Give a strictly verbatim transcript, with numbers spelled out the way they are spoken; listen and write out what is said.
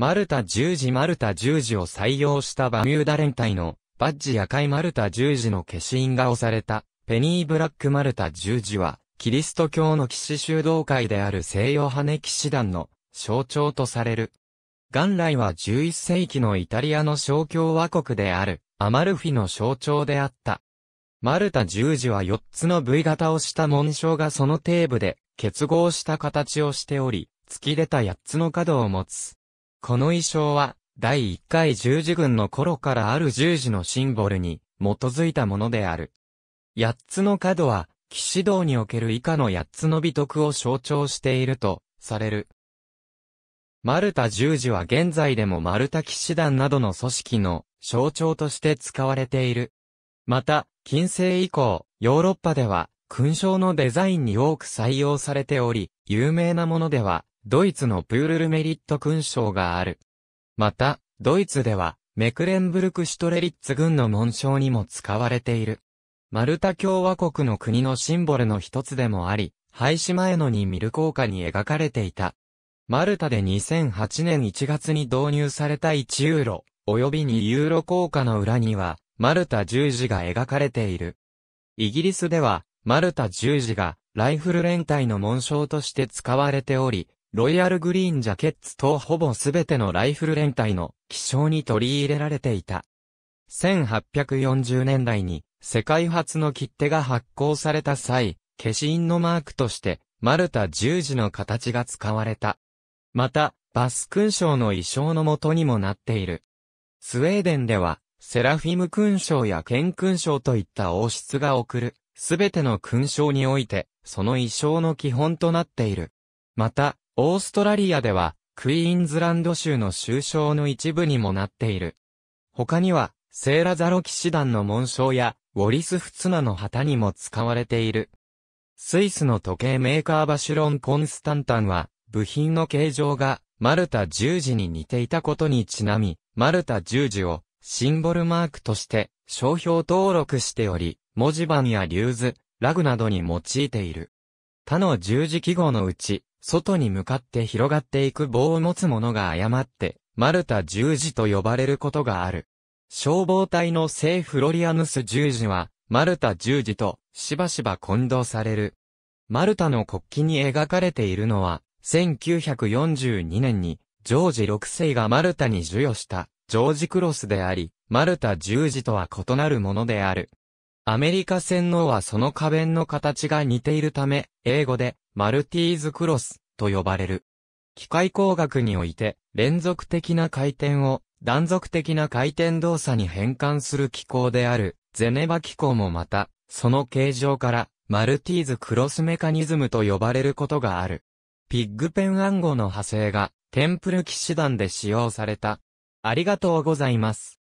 マルタ十字マルタ十字を採用したバミューダ連隊のバッジや赤いマルタ十字の消印が押されたペニーブラックマルタ十字はキリスト教の騎士修道会である西洋派騎士団の象徴とされる。元来はじゅういっ世紀のイタリアの小共和国であるアマルフィの象徴であった。マルタ十字はよっつの V 型をした紋章がその底部で結合した形をしており、突き出たはちつの角を持つ。この意匠はだいいっ回十字軍の頃からある十字のシンボルに基づいたものである。はちつの角は騎士道における以下のはちつの美徳を象徴しているとされる。マルタ十字は現在でもマルタ騎士団などの組織の象徴として使われている。また、近世以降、ヨーロッパでは、勲章のデザインに多く採用されており、有名なものでは、ドイツのプールルメリット勲章がある。また、ドイツでは、メクレンブルクシュトレリッツ軍の紋章にも使われている。マルタ共和国の国のシンボルの一つでもあり、廃止前のに見る効果に描かれていた。マルタでにせんはちねんいちがつに導入されたいちユーロ、及びにユーロ硬貨の裏には、マルタ十字が描かれている。イギリスでは、マルタ十字が、ライフル連隊の紋章として使われており、ロイヤルグリーンジャケッツ等ほぼすべてのライフル連隊の記章に取り入れられていた。せんはっぴゃくよんじゅうねんだいに、世界初の切手が発行された際、消印のマークとして、マルタ十字の形が使われた。また、バス勲章の意匠の元にもなっている。スウェーデンでは、セラフィム勲章やケン勲章といった王室が贈る、すべての勲章において、その意匠の基本となっている。また、オーストラリアでは、クイーンズランド州の州章の一部にもなっている。他には、聖ラザロ騎士団の紋章や、ウォリス・フツナの旗にも使われている。スイスの時計メーカーバシュロン・コンスタンタンは、部品の形状が、マルタ十字に似ていたことにちなみ、マルタ十字を、シンボルマークとして商標登録しており、文字盤やリューズ、ラグなどに用いている。他の十字記号のうち、外に向かって広がっていく棒を持つ者が誤って、マルタ十字と呼ばれることがある。消防隊の聖フロリアヌス十字は、マルタ十字としばしば混同される。マルタの国旗に描かれているのは、せんきゅうひゃくよんじゅうにねんに、ジョージろく世がマルタに授与した。ジョージ・クロスであり、マルタ十字とは異なるものである。アメリカ船のはその花弁の形が似ているため、英語でマルティーズ・クロスと呼ばれる。機械工学において、連続的な回転を断続的な回転動作に変換する機構である、ゼネバ機構もまた、その形状から、マルティーズ・クロスメカニズムと呼ばれることがある。ピッグペン暗号の派生が、テンプル騎士団で使用された。ありがとうございます。